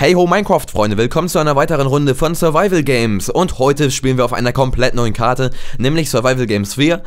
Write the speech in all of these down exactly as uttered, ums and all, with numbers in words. Hey ho Minecraft Freunde, willkommen zu einer weiteren Runde von Survival Games und heute spielen wir auf einer komplett neuen Karte, nämlich Survival Games vier.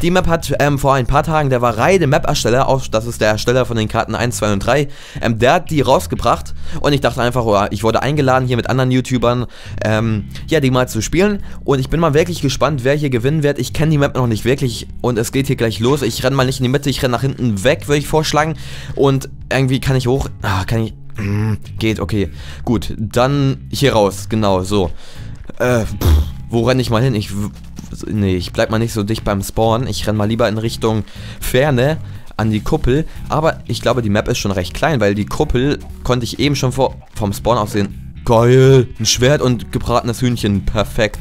Die Map hat ähm, vor ein paar Tagen der Vareide Map-Ersteller, auch das ist der Ersteller von den Karten eins, zwei und drei, ähm, der hat die rausgebracht und ich dachte einfach, oh, ich wurde eingeladen hier mit anderen YouTubern, ähm, ja, die mal zu spielen und ich bin mal wirklich gespannt, wer hier gewinnen wird. Ich kenne die Map noch nicht wirklich und es geht hier gleich los. Ich renne mal nicht in die Mitte, ich renne nach hinten weg, würde ich vorschlagen, und irgendwie kann ich hoch, ah, kann ich, mm, geht, okay, gut, dann hier raus, genau, so, äh, pff, wo renne ich mal hin, ich... Nee, ich bleib mal nicht so dicht beim Spawn. Ich renn mal lieber in Richtung Ferne an die Kuppel. Aber ich glaube, die Map ist schon recht klein, weil die Kuppel konnte ich eben schon vor, vom Spawn aus sehen. Geil, ein Schwert und gebratenes Hühnchen, perfekt.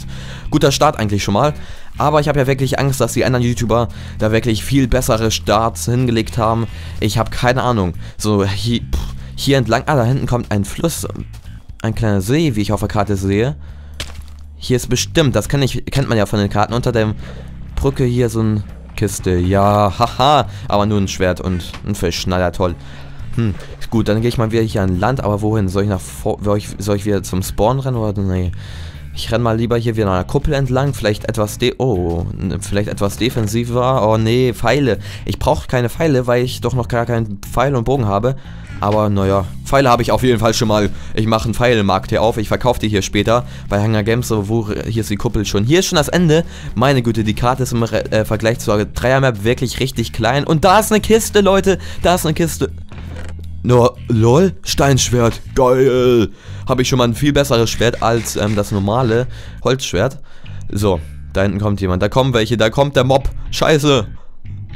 Guter Start eigentlich schon mal. Aber ich habe ja wirklich Angst, dass die anderen YouTuber da wirklich viel bessere Starts hingelegt haben. Ich habe keine Ahnung. So, hier, hier entlang, ah, da hinten kommt ein Fluss. Ein kleiner See, wie ich auf der Karte sehe. Hier ist bestimmt, das kenn ich, kennt man ja von den Karten, unter der Brücke hier so eine Kiste. Ja, haha, aber nur ein Schwert und ein Fisch, na ja, toll. Hm, gut, dann gehe ich mal wieder hier an Land, aber wohin? Soll ich nach vor, soll ich, soll ich wieder zum Spawn rennen oder nee? Ich renne mal lieber hier wieder an der Kuppel entlang, vielleicht etwas de... oh, vielleicht etwas defensiver. Oh nee, Pfeile. Ich brauche keine Pfeile, weil ich doch noch gar keinen Pfeil und Bogen habe. Aber naja, Pfeile habe ich auf jeden Fall schon mal. Ich mache einen Pfeilmarkt hier auf. Ich verkaufe die hier später bei Hangar Games. So, wo, hier ist die Kuppel schon. Hier ist schon das Ende. Meine Güte, die Karte ist im äh, Vergleich zur Dreier-Map wirklich richtig klein. Und da ist eine Kiste, Leute. Da ist eine Kiste. No, lol, Steinschwert. Geil. Habe ich schon mal ein viel besseres Schwert als ähm, das normale Holzschwert. So, da hinten kommt jemand. Da kommen welche. Da kommt der Mob. Scheiße.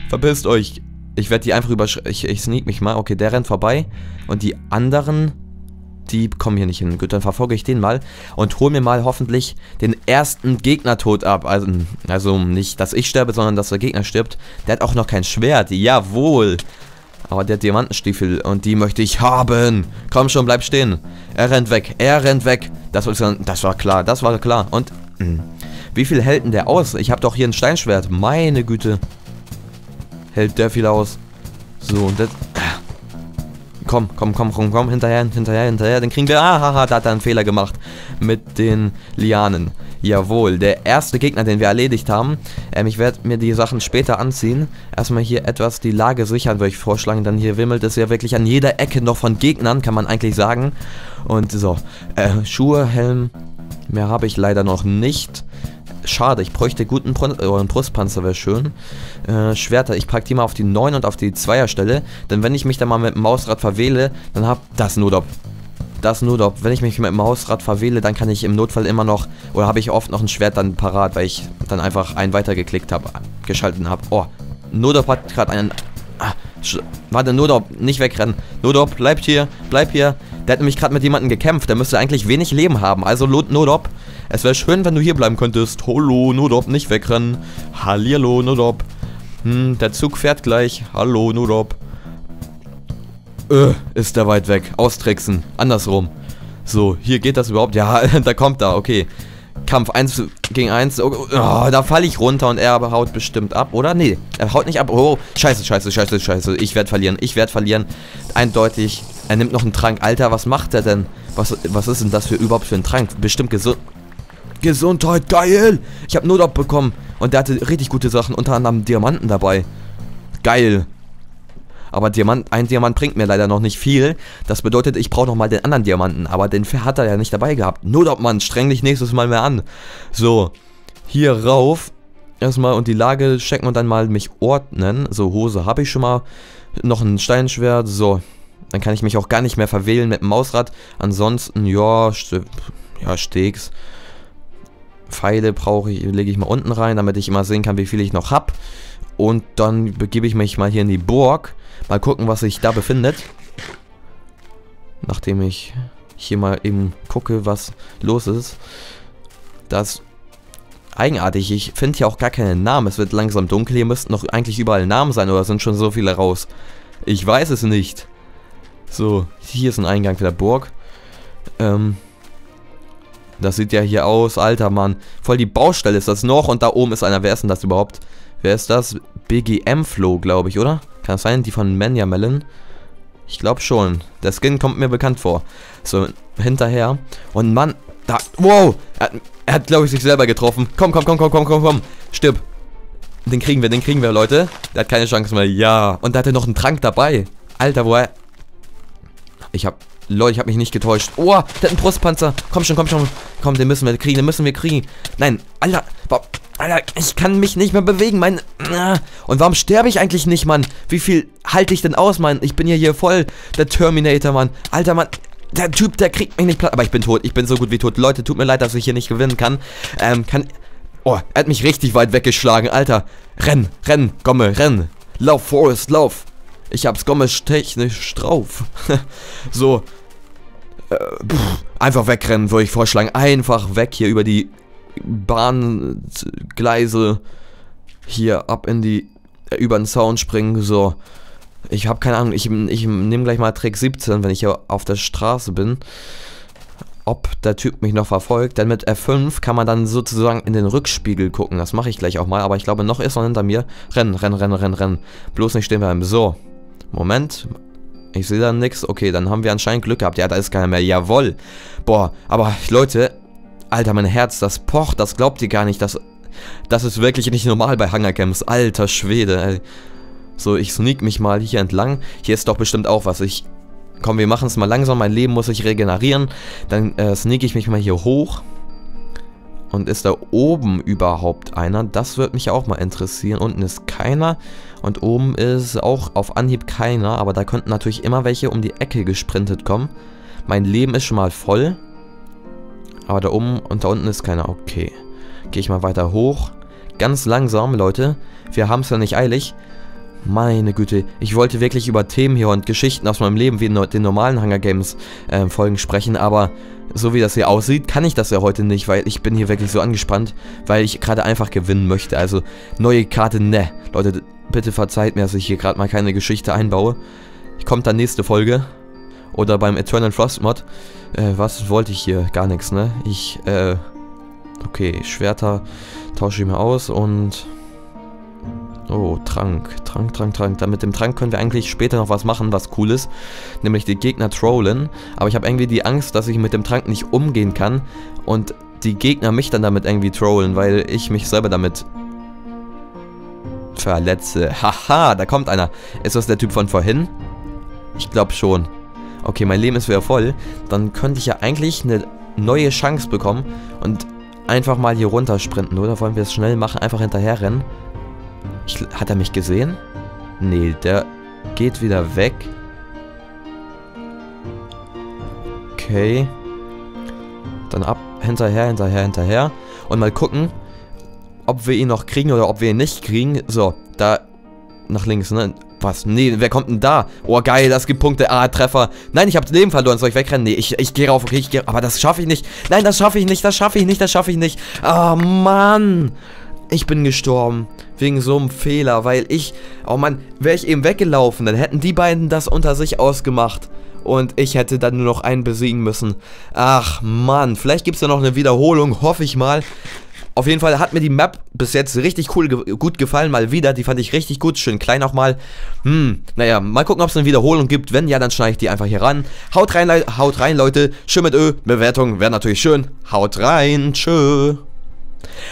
Verpisst euch. Ich werde die einfach überschreiten. Ich, ich sneak mich mal. Okay, der rennt vorbei. Und die anderen, die kommen hier nicht hin. Gut, dann verfolge ich den mal. Und hole mir mal hoffentlich den ersten Gegnertod ab. Also, also nicht, dass ich sterbe, sondern dass der Gegner stirbt. Der hat auch noch kein Schwert. Jawohl. Aber der Diamantenstiefel. Und die möchte ich haben. Komm schon, bleib stehen. Er rennt weg. Er rennt weg. Das war, das war klar. Das war klar. Und mh. Wie viel hält denn der aus? Ich habe doch hier ein Steinschwert. Meine Güte. Hält der viel aus. So, und das... Komm, komm, komm, komm, komm. Hinterher, hinterher, hinterher. Dann kriegen wir... Ah, haha, da hat er einen Fehler gemacht. Mit den Lianen. Jawohl, der erste Gegner, den wir erledigt haben. Ähm, ich werde mir die Sachen später anziehen. Erstmal hier etwas die Lage sichern, würde ich vorschlagen. Dann hier wimmelt es ja wirklich an jeder Ecke noch von Gegnern, kann man eigentlich sagen. Und so. Äh, Schuhe, Helm. Mehr habe ich leider noch nicht. Schade, ich bräuchte guten Brust, oh, einen Brustpanzer, wäre schön. Äh, Schwerter, ich packe die mal auf die neun und auf die zweier Stelle. Denn wenn ich mich da mal mit dem Mausrad verwähle, dann hab das Nodob. Das Nodob. Wenn ich mich mit dem Mausrad verwähle, dann kann ich im Notfall immer noch, oder habe ich oft noch ein Schwert dann parat, weil ich dann einfach einen weitergeklickt habe, geschalten habe. Oh, Nodob hat gerade einen... Ah, warte, Nodob, nicht wegrennen. Nodob, bleib hier, bleib hier. Der hat nämlich gerade mit jemandem gekämpft, der müsste eigentlich wenig Leben haben. Also Nodob, es wäre schön, wenn du hier bleiben könntest. Hallo, Nodob, nicht wegrennen. Hallihallo, Nodob. Hm, der Zug fährt gleich. Hallo, Nodob. Äh, ist der weit weg. Austricksen. Andersrum. So, hier geht das überhaupt. Ja, da kommt da, okay. Kampf eins gegen eins. Oh, da falle ich runter und er haut bestimmt ab, oder? Nee, er haut nicht ab. Oh, scheiße, scheiße, scheiße, scheiße. Ich werde verlieren, ich werde verlieren. Eindeutig. Er nimmt noch einen Trank. Alter, was macht er denn? Was, was ist denn das für überhaupt für ein Trank? Bestimmt gesund. Gesundheit, geil. Ich habe Nodob bekommen. Und der hatte richtig gute Sachen. Unter anderem Diamanten dabei. Geil. Aber Diamant, ein Diamant bringt mir leider noch nicht viel. Das bedeutet, ich brauche nochmal den anderen Diamanten. Aber den hat er ja nicht dabei gehabt. Nodob, Mann, streng dich nächstes Mal mehr an. So, hier rauf. Erstmal und die Lage checken und dann mal mich ordnen. So, Hose habe ich schon mal. Noch ein Steinschwert. So, dann kann ich mich auch gar nicht mehr verwählen mit dem Mausrad. Ansonsten, ja, st ja Steaks. Pfeile brauche ich, lege ich mal unten rein, damit ich immer sehen kann, wie viel ich noch habe. Und dann begebe ich mich mal hier in die Burg. Mal gucken, was sich da befindet. Nachdem ich hier mal eben gucke, was los ist. Das ist eigenartig. Ich finde hier auch gar keinen Namen. Es wird langsam dunkel. Hier müssten noch eigentlich überall Namen sein. Oder sind schon so viele raus? Ich weiß es nicht. So, hier ist ein Eingang für der Burg. Ähm... Das sieht ja hier aus, alter Mann. Voll die Baustelle ist das noch und da oben ist einer. Wer ist denn das überhaupt? Wer ist das? B G M-Flow, glaube ich, oder? Kann das sein? Die von Mania Melon? Ich glaube schon. Der Skin kommt mir bekannt vor. So, hinterher. Und Mann, da... Wow! Er hat, er hat glaube ich, sich selber getroffen. Komm, komm, komm, komm, komm, komm, komm. Stirb. Den kriegen wir, den kriegen wir, Leute. Der hat keine Chance mehr. Ja. Und da hat er noch einen Trank dabei. Alter, wo er... Ich hab... Leute, ich hab mich nicht getäuscht. Oh, der hat einen Brustpanzer. Komm schon, komm schon. Komm, den müssen wir kriegen, den müssen wir kriegen. Nein, Alter. Alter, ich kann mich nicht mehr bewegen, mein... Und warum sterbe ich eigentlich nicht, Mann? Wie viel halte ich denn aus, Mann? Ich bin ja hier voll der Terminator, Mann. Alter, Mann, der Typ, der kriegt mich nicht platt. Aber ich bin tot, ich bin so gut wie tot. Leute, tut mir leid, dass ich hier nicht gewinnen kann. Ähm, kann... Oh, er hat mich richtig weit weggeschlagen, Alter. Renn, renn, Gomme, renn. Lauf, Forest, lauf. Ich hab's gomme-technisch drauf. So. Äh, pff, einfach wegrennen, würde ich vorschlagen. Einfach weg hier über die... Bahngleise hier ab in die äh, über den Zaun springen, so. Ich habe keine Ahnung, ich, ich nehme gleich mal Trick siebzehn, wenn ich hier auf der Straße bin. Ob der Typ mich noch verfolgt, denn mit F fünf kann man dann sozusagen in den Rückspiegel gucken. Das mache ich gleich auch mal, aber ich glaube, noch ist er hinter mir. Rennen, rennen, rennen, rennen, rennen. Bloß nicht stehen bleiben. So. Moment. Ich sehe da nichts. Okay, dann haben wir anscheinend Glück gehabt. Ja, da ist keiner mehr. Jawohl. Boah, aber Leute, Alter, mein Herz, das pocht, das glaubt ihr gar nicht, das, das ist wirklich nicht normal bei Hangar Games, alter Schwede, ey. So, ich sneak mich mal hier entlang, hier ist doch bestimmt auch was, ich, komm, wir machen es mal langsam, mein Leben muss ich regenerieren, dann äh, sneak ich mich mal hier hoch und ist da oben überhaupt einer, das wird mich auch mal interessieren, unten ist keiner und oben ist auch auf Anhieb keiner, aber da könnten natürlich immer welche um die Ecke gesprintet kommen, mein Leben ist schon mal voll. Aber da oben und da unten ist keiner. Okay. Gehe ich mal weiter hoch. Ganz langsam, Leute. Wir haben es ja nicht eilig. Meine Güte. Ich wollte wirklich über Themen hier und Geschichten aus meinem Leben wie in den normalen Hangar Games äh, Folgen sprechen. Aber so wie das hier aussieht, kann ich das ja heute nicht. Weil ich bin hier wirklich so angespannt. Weil ich gerade einfach gewinnen möchte. Also neue Karte, ne. Leute, bitte verzeiht mir, dass ich hier gerade mal keine Geschichte einbaue. Kommt dann nächste Folge. Oder beim Eternal Frost Mod. Äh, was wollte ich hier? Gar nichts, ne? Ich, äh... Okay, Schwerter tausche ich mir aus und... Oh, Trank. Trank, Trank, Trank. Dann mit dem Trank können wir eigentlich später noch was machen, was cool ist. Nämlich die Gegner trollen. Aber ich habe irgendwie die Angst, dass ich mit dem Trank nicht umgehen kann. Und die Gegner mich dann damit irgendwie trollen, weil ich mich selber damit... verletze. Haha, da kommt einer. Ist das der Typ von vorhin? Ich glaube schon. Okay, mein Leben ist wieder voll, dann könnte ich ja eigentlich eine neue Chance bekommen und einfach mal hier runter sprinten, oder? Wollen wir es schnell machen, einfach hinterher rennen? Ich, hat er mich gesehen? Nee, der geht wieder weg. Okay. Dann ab, hinterher, hinterher, hinterher. Und mal gucken, ob wir ihn noch kriegen oder ob wir ihn nicht kriegen. So, da nach links, ne? Was? Nee, wer kommt denn da? Oh, geil, das gibt Punkte. Ah, Treffer. Nein, ich hab's Leben verloren. Soll ich wegrennen? Nee, ich, ich gehe rauf. Okay, ich gehe. Aber das schaffe ich nicht. Nein, das schaffe ich nicht. Das schaffe ich nicht. Das schaffe ich nicht. Ah, Mann. Ich bin gestorben. Wegen so einem Fehler. Weil ich... Oh, Mann. Wäre ich eben weggelaufen, dann hätten die beiden das unter sich ausgemacht. Und ich hätte dann nur noch einen besiegen müssen. Ach, Mann. Vielleicht gibt's ja noch eine Wiederholung. Hoffe ich mal. Auf jeden Fall hat mir die Map bis jetzt richtig cool, ge gut gefallen, mal wieder, die fand ich richtig gut, schön klein auch mal, hm, naja, mal gucken, ob es eine Wiederholung gibt, wenn ja, dann schneide ich die einfach hier ran, haut rein, Le haut rein, Leute, schön mit Ö, Bewertung wäre natürlich schön, haut rein, tschö.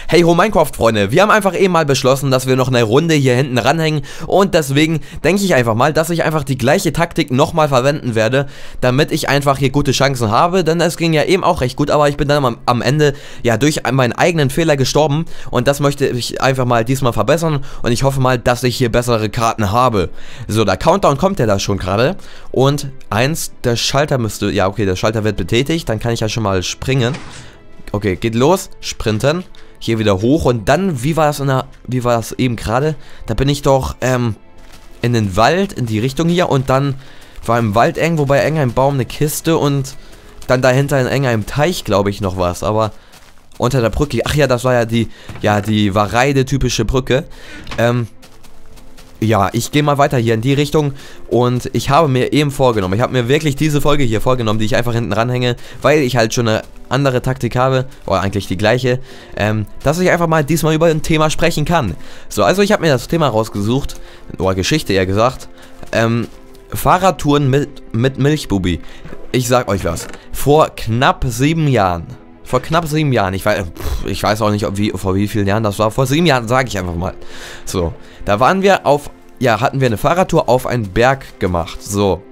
Hey ho Minecraft Freunde, wir haben einfach eben mal beschlossen, dass wir noch eine Runde hier hinten ranhängen und deswegen denke ich einfach mal, dass ich einfach die gleiche Taktik nochmal verwenden werde, damit ich einfach hier gute Chancen habe, denn es ging ja eben auch recht gut, aber ich bin dann am, am Ende ja durch meinen eigenen Fehler gestorben und das möchte ich einfach mal diesmal verbessern und ich hoffe mal, dass ich hier bessere Karten habe. So, der Countdown kommt ja da schon gerade und eins, der Schalter müsste, ja okay, der Schalter wird betätigt, dann kann ich ja schon mal springen. Okay, geht los, sprinten, hier wieder hoch und dann, wie war das in der, wie war das eben gerade, da bin ich doch, ähm, in den Wald, in die Richtung hier und dann war im Wald irgendwo bei irgendeinem Baum eine Kiste und dann dahinter in irgendeinem Teich, glaube ich, noch was, aber unter der Brücke, ach ja, das war ja die, ja, die Vareide typische Brücke, ähm, ja, ich gehe mal weiter hier in die Richtung und ich habe mir eben vorgenommen, ich habe mir wirklich diese Folge hier vorgenommen, die ich einfach hinten ranhänge, weil ich halt schon eine andere Taktik habe, oder eigentlich die gleiche, ähm, dass ich einfach mal diesmal über ein Thema sprechen kann. So, also ich habe mir das Thema rausgesucht, oder Geschichte eher gesagt, ähm, Fahrradtouren mit, mit Milchbubi. Ich sag euch was, vor knapp sieben Jahren, vor knapp sieben Jahren, ich weiß, ich weiß auch nicht, ob wie, vor wie vielen Jahren das war, vor sieben Jahren sage ich einfach mal. So, da waren wir auf, ja, hatten wir eine Fahrradtour auf einen Berg gemacht, so.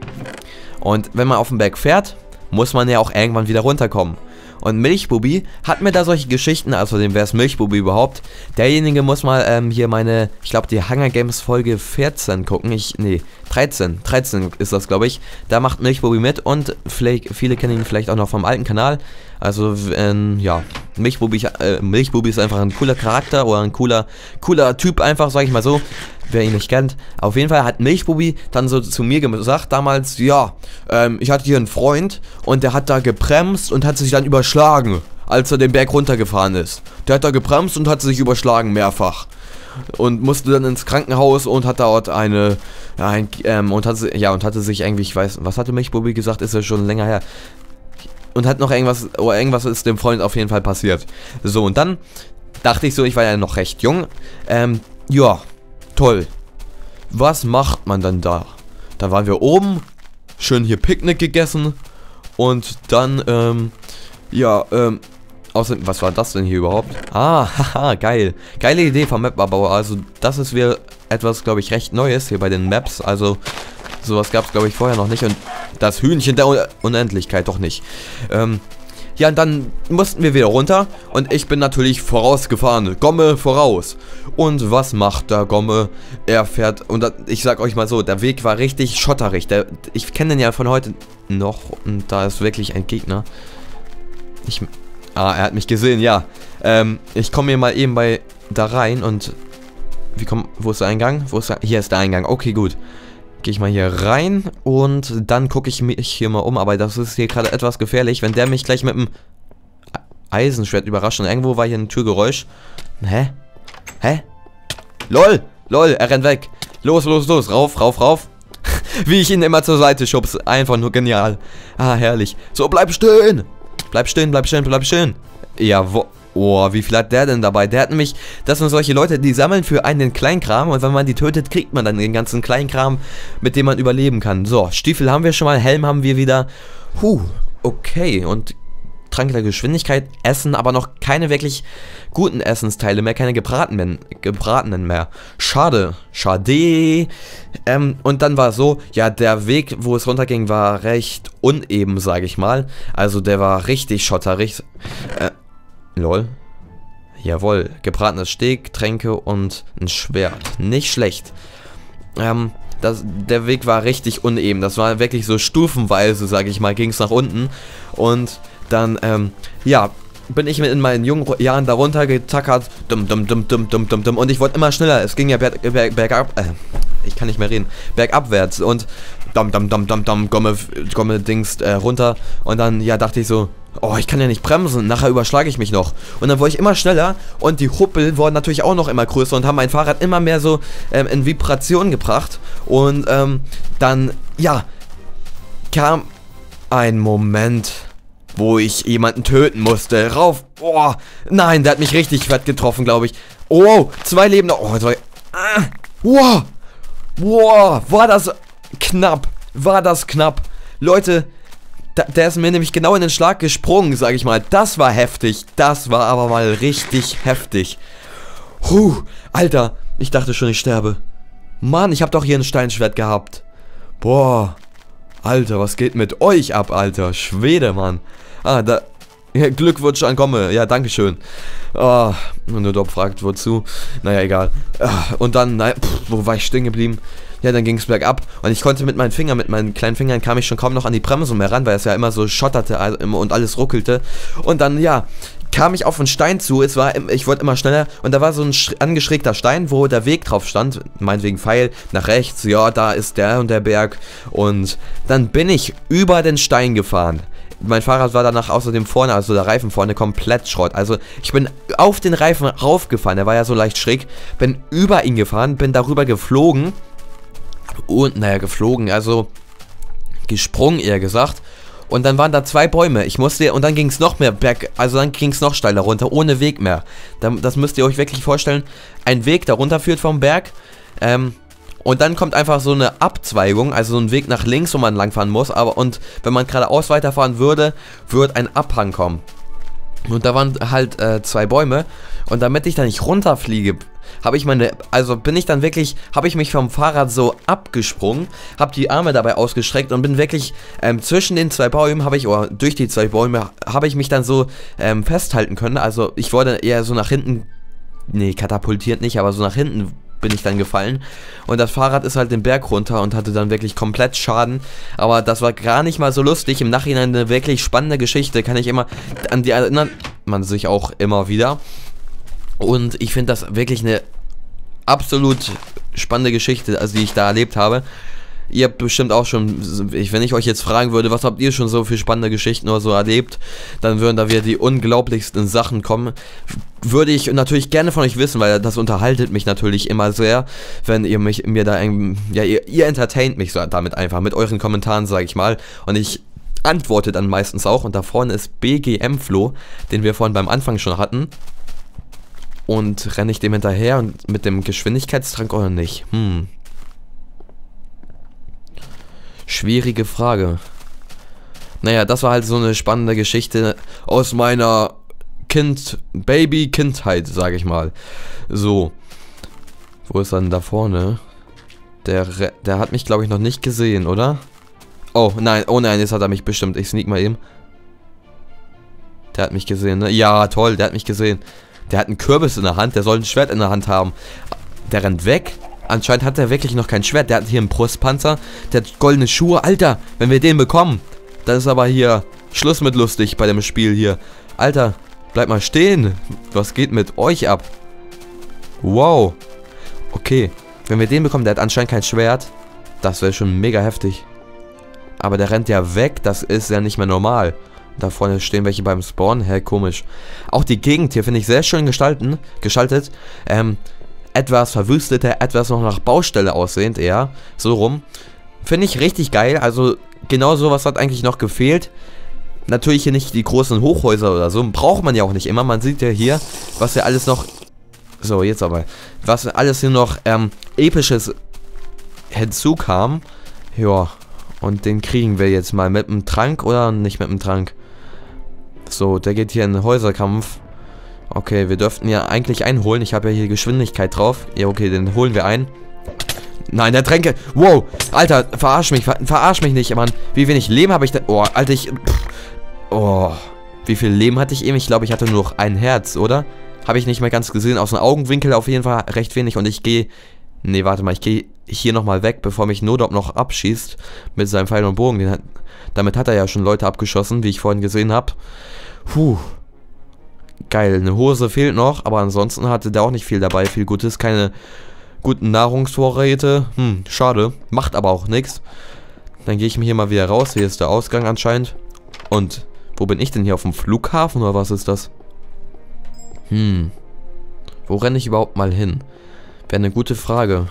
Und wenn man auf den Berg fährt, muss man ja auch irgendwann wieder runterkommen. Und Milchbubi hat mir da solche Geschichten, also dem wäre es Milchbubi überhaupt. Derjenige muss mal ähm, hier meine, ich glaube die Hangar Games Folge vierzehn gucken. Ich, nee, dreizehn. dreizehn ist das, glaube ich. Da macht Milchbubi mit und vielleicht, viele kennen ihn vielleicht auch noch vom alten Kanal. Also, ähm, ja, Milchbubi, äh, Milchbubi ist einfach ein cooler Charakter oder ein cooler, cooler Typ einfach, sage ich mal so. Wer ihn nicht kennt. Auf jeden Fall hat Milchbubi dann so zu mir gesagt damals, ja, ähm, ich hatte hier einen Freund und der hat da gebremst und hat sich dann überschlagen, als er den Berg runtergefahren ist. Der hat da gebremst und hat sich überschlagen mehrfach. Und musste dann ins Krankenhaus und hat dort eine, ja, ein, ähm, und hatte, ja, und hatte sich irgendwie, ich weiß, was hatte Milchbubi gesagt, ist ja schon länger her. Und hat noch irgendwas, oder irgendwas ist dem Freund auf jeden Fall passiert. So, und dann dachte ich so, ich war ja noch recht jung, ähm, ja, toll. Was macht man dann da? Da waren wir oben, schön hier Picknick gegessen und dann, ähm, ja, ähm, außerdem, was war das denn hier überhaupt? Ah, haha, geil. Geile Idee vom Map-Abbau. Also, das ist wieder etwas, glaube ich, recht Neues hier bei den Maps. Also, sowas gab es, glaube ich, vorher noch nicht. Und das Hühnchen der Unendlichkeit doch nicht. Ähm, ja, und dann mussten wir wieder runter und ich bin natürlich vorausgefahren. Gomme voraus. Und was macht der Gomme? Er fährt, und da, ich sag euch mal so, der Weg war richtig schotterig. Der, ich kenne den ja von heute noch und da ist wirklich ein Gegner. Ich, ah, er hat mich gesehen, ja. Ähm, ich komme hier mal eben bei da rein und, wie komm, wo ist der Eingang? Wo ist der, hier ist der Eingang, okay, gut. Gehe ich mal hier rein und dann gucke ich mich hier mal um. Aber das ist hier gerade etwas gefährlich, wenn der mich gleich mit dem Eisenschwert überrascht. Und irgendwo war hier ein Türgeräusch. Hä? Hä? LOL! LOL! Er rennt weg! Los, los, los! Rauf, rauf, rauf! Wie ich ihn immer zur Seite schubse. Einfach nur genial. Ah, herrlich. So, bleib stehen! Bleib stehen, bleib stehen, bleib stehen! Jawohl. Oh, wie viel hat der denn dabei? Der hat nämlich, das sind solche Leute, die sammeln für einen den Kleinkram und wenn man die tötet, kriegt man dann den ganzen Kleinkram, mit dem man überleben kann. So, Stiefel haben wir schon mal, Helm haben wir wieder. Huh, okay, und Trank der Geschwindigkeit, Essen, aber noch keine wirklich guten Essensteile mehr, keine gebratenen, gebratenen mehr. Schade, schade. Ähm, und dann war es so, ja, der Weg, wo es runterging, war recht uneben, sage ich mal. Also der war richtig schotterig. Äh, Lol. Jawohl. Gebratenes Steak, Tränke und ein Schwert. Nicht schlecht. Ähm, das, der Weg war richtig uneben. Das war wirklich so stufenweise, sage ich mal, ging es nach unten. Und dann, ähm, ja, bin ich mit in meinen jungen Jahren darunter getackert. Dum, dum, dum, dum, dum, dum, dum. Und ich wollte immer schneller. Es ging ja ber ber bergab. Äh, ich kann nicht mehr reden. Bergabwärts. Und dum, dum, dum, dum, dum, komme, komme Dings äh, runter. Und dann, ja, dachte ich so. Oh, ich kann ja nicht bremsen, nachher überschlage ich mich noch. Und dann wurde ich immer schneller und die Huppel wurden natürlich auch noch immer größer und haben mein Fahrrad immer mehr so ähm, in Vibration gebracht. Und ähm, dann, ja, kam ein Moment, wo ich jemanden töten musste. Rauf, oh, nein, der hat mich richtig fett getroffen, glaube ich. Oh, zwei Leben noch, oh, zwei, ah, wow, wow, war das knapp, war das knapp. Leute, der ist mir nämlich genau in den Schlag gesprungen, sage ich mal. Das war heftig. Das war aber mal richtig heftig. Huh, Alter. Ich dachte schon, ich sterbe. Mann, ich habe doch hier ein Steinschwert gehabt. Boah. Alter, was geht mit euch ab, Alter? Schwede, Mann. Ah, da... Glückwunsch an Gomme. Ja, dankeschön. Oh, Nodob fragt, wozu? Naja, egal. Und dann, naja, pff, wo war ich stehen geblieben? Ja, dann ging es bergab und ich konnte mit meinen Fingern, mit meinen kleinen Fingern kam ich schon kaum noch an die Bremse mehr ran, weil es ja immer so schotterte und alles ruckelte. Und dann, ja, kam ich auf einen Stein zu, es war, ich wollte immer schneller und da war so ein angeschrägter Stein, wo der Weg drauf stand, meinetwegen Pfeil, nach rechts, ja, da ist der und der Berg und dann bin ich über den Stein gefahren. Mein Fahrrad war danach außerdem vorne, also der Reifen vorne, komplett Schrott. Also ich bin auf den Reifen raufgefahren, der war ja so leicht schräg, bin über ihn gefahren, bin darüber geflogen. Und, naja, geflogen, also gesprungen eher gesagt. Und dann waren da zwei Bäume. Ich musste, und dann ging es noch mehr berg, also dann ging es noch steiler runter, ohne Weg mehr. Das müsst ihr euch wirklich vorstellen. Ein Weg, der runterführt vom Berg. Ähm, und dann kommt einfach so eine Abzweigung, also so ein Weg nach links, wo man langfahren muss. Aber, und wenn man geradeaus weiterfahren würde, würde ein Abhang kommen. Und da waren halt äh, zwei Bäume. Und damit ich da nicht runterfliege, habe ich meine, also bin ich dann wirklich, habe ich mich vom Fahrrad so abgesprungen, habe die Arme dabei ausgestreckt und bin wirklich ähm, zwischen den zwei Bäumen, habe ich, oder durch die zwei Bäume, habe ich mich dann so ähm, festhalten können. Also ich wurde eher so nach hinten, nee, katapultiert nicht, aber so nach hinten bin ich dann gefallen. Und das Fahrrad ist halt den Berg runter und hatte dann wirklich komplett Schaden. Aber das war gar nicht mal so lustig. Im Nachhinein eine wirklich spannende Geschichte, kann ich immer, an die erinnert man sich auch immer wieder. Und ich finde das wirklich eine absolut spannende Geschichte, also die ich da erlebt habe. Ihr habt bestimmt auch schon, wenn ich euch jetzt fragen würde, was habt ihr schon so für spannende Geschichten oder so erlebt, dann würden da wieder die unglaublichsten Sachen kommen. Würde ich natürlich gerne von euch wissen, weil das unterhaltet mich natürlich immer sehr, wenn ihr mich mir da, ja, ihr, ihr entertaint mich so damit einfach, mit euren Kommentaren, sage ich mal. Und ich antworte dann meistens auch. Und da vorne ist B G M-Flow, den wir vorhin beim Anfang schon hatten. Und renne ich dem hinterher und mit dem Geschwindigkeitstrank oder nicht? Hm. Schwierige Frage. Naja, das war halt so eine spannende Geschichte aus meiner Kind, Baby-Kindheit, sage ich mal. So. Wo ist er denn da vorne? Der, der hat mich, glaube ich, noch nicht gesehen, oder? Oh, nein, oh nein, jetzt hat er mich bestimmt. Ich sneak mal eben. Der hat mich gesehen, ne? Ja, toll, der hat mich gesehen. Der hat einen Kürbis in der Hand, der soll ein Schwert in der Hand haben. Der rennt weg. Anscheinend hat er wirklich noch kein Schwert. Der hat hier einen Brustpanzer, der hat goldene Schuhe. Alter, wenn wir den bekommen, dann ist aber hier Schluss mit lustig bei dem Spiel hier. Alter, bleib mal stehen. Was geht mit euch ab? Wow. Okay, wenn wir den bekommen, der hat anscheinend kein Schwert. Das wäre schon mega heftig. Aber der rennt ja weg, das ist ja nicht mehr normal. Da vorne stehen welche beim Spawn. Hä, komisch. Auch die Gegend hier finde ich sehr schön gestalten, gestaltet. Ähm, etwas verwüsteter, etwas noch nach Baustelle aussehend eher. So rum. Finde ich richtig geil. Also genau sowas hat eigentlich noch gefehlt. Natürlich hier nicht die großen Hochhäuser oder so. Braucht man ja auch nicht immer. Man sieht ja hier, was hier alles noch... So, jetzt aber. Was alles hier noch ähm, episches hinzukam. Ja. Und den kriegen wir jetzt mal mit dem Trank oder nicht mit dem Trank. So, der geht hier in den Häuserkampf. Okay, wir dürften ja eigentlich einholen. Ich habe ja hier Geschwindigkeit drauf. Ja, okay, den holen wir ein. Nein, der Tränke. Wow, Alter, verarsch mich. Ver verarsch mich nicht, Mann. Wie wenig Leben habe ich denn? Oh, Alter, ich... Pff. Oh, wie viel Leben hatte ich eben? Ich glaube, ich hatte nur noch ein Herz, oder? Habe ich nicht mehr ganz gesehen. Aus dem Augenwinkel auf jeden Fall recht wenig. Und ich gehe... Ne, warte mal, ich gehe hier nochmal weg, bevor mich Nodob noch abschießt mit seinem Pfeil und Bogen. Den hat, damit hat er ja schon Leute abgeschossen, wie ich vorhin gesehen habe. Puh. Geil, eine Hose fehlt noch, aber ansonsten hatte der auch nicht viel dabei. Viel Gutes, keine guten Nahrungsvorräte. Hm, schade. Macht aber auch nichts. Dann gehe ich mir hier mal wieder raus. Hier ist der Ausgang anscheinend. Und wo bin ich denn hier? Auf dem Flughafen oder was ist das? Hm. Wo renne ich überhaupt mal hin? Wäre eine gute Frage.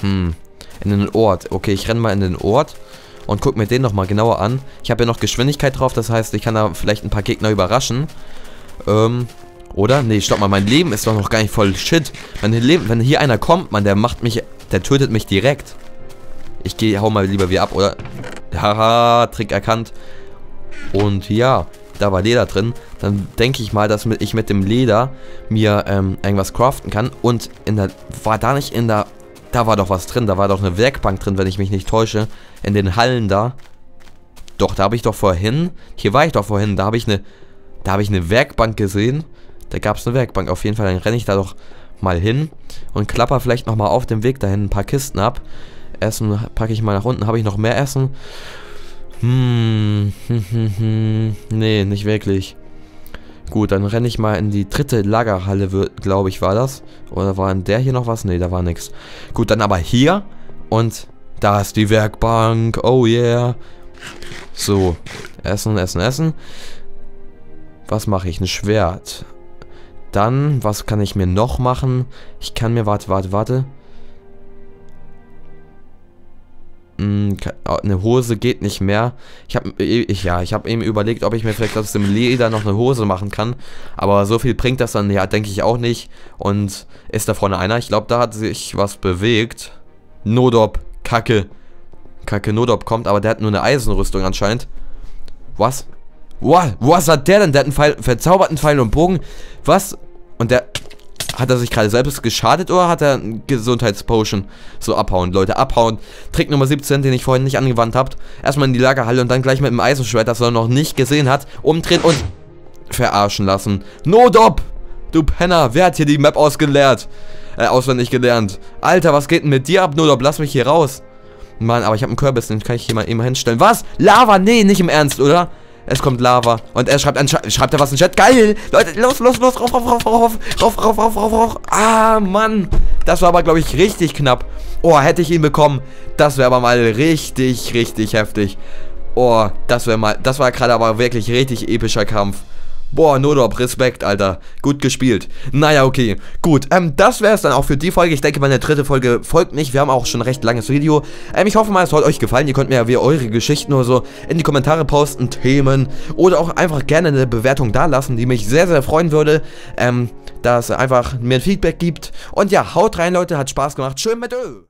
Hm. In den Ort. Okay, ich renne mal in den Ort und guck mir den nochmal genauer an. Ich habe ja noch Geschwindigkeit drauf, das heißt, ich kann da vielleicht ein paar Gegner überraschen. Ähm, oder? Nee, stopp mal, mein Leben ist doch noch gar nicht voll. Shit. Mein Leben, wenn hier einer kommt, man, der macht mich, der tötet mich direkt. Ich gehe, hau mal lieber wieder ab, oder? Haha, Trick erkannt. Und ja. Da war Leder drin, dann denke ich mal, dass ich mit dem Leder mir ähm, irgendwas craften kann. Und in der, war da nicht in der, da war doch was drin, da war doch eine Werkbank drin, wenn ich mich nicht täusche, in den Hallen da. Doch, da habe ich doch vorhin, hier war ich doch vorhin, da habe ich eine, da habe ich eine Werkbank gesehen, da gab es eine Werkbank, auf jeden Fall, dann renne ich da doch mal hin und klapper vielleicht nochmal auf dem Weg dahin ein paar Kisten ab. Essen packe ich mal nach unten, habe ich noch mehr Essen? Hm, hm, hm, hm, nee, nicht wirklich. Gut, dann renne ich mal in die dritte Lagerhalle, glaube ich, war das. Oder war in der hier noch was? Nee, da war nichts. Gut, dann aber hier. Und da ist die Werkbank. Oh yeah. So, essen, essen, essen. Was mache ich? Ein Schwert. Dann, was kann ich mir noch machen? Ich kann mir, warte, warte, warte. mh, eine Hose geht nicht mehr. Ich habe ich, ja, ich hab eben überlegt, ob ich mir vielleicht aus dem Leder noch eine Hose machen kann. Aber so viel bringt das dann, ja, denke ich auch nicht. Und ist da vorne einer? Ich glaube, da hat sich was bewegt. Nodob, Kacke. Kacke, Nodob kommt, aber der hat nur eine Eisenrüstung anscheinend. Was? Wow, was hat der denn? Der hat einen Pfeil, verzauberten Pfeil und Bogen. Was? Und der... Hat er sich gerade selbst geschadet oder hat er eine Gesundheitspotion? So, abhauen, Leute, abhauen. Trick Nummer siebzehn, den ich vorhin nicht angewandt habe. Erstmal in die Lagerhalle und dann gleich mit dem Eisenschwert, das er noch nicht gesehen hat, umdrehen und verarschen lassen. Nodob! Du Penner, wer hat hier die Map ausgeleert? Äh, auswendig gelernt. Alter, was geht denn mit dir ab, Nodob? Lass mich hier raus. Mann, aber ich habe einen Kürbis, den kann ich hier mal eben hinstellen. Was? Lava? Nee, nicht im Ernst, oder? Es kommt Lava. Und er schreibt, schreibt er was in den Chat. Geil! Leute, los, los, los, rauf, rauf, rauf, rauf, rauf, rauf, rauf, rauf, rauf. Ah, Mann. Das war aber, glaube ich, richtig knapp. Oh, hätte ich ihn bekommen. Das wäre aber mal richtig, richtig heftig. Oh, das wäre mal, das war gerade aber wirklich richtig epischer Kampf. Boah, Nodob, Respekt, Alter. Gut gespielt. Naja, okay. Gut, ähm, das wäre es dann auch für die Folge. Ich denke, meine dritte Folge folgt nicht. Wir haben auch schon ein recht langes Video. Ähm, ich hoffe mal, es hat euch gefallen. Ihr könnt mir ja wie eure Geschichten oder so in die Kommentare posten, Themen oder auch einfach gerne eine Bewertung da lassen, die mich sehr, sehr freuen würde, ähm, dass ihr einfach mir ein Feedback gibt. Und ja, haut rein, Leute. Hat Spaß gemacht. Schön mit Ö.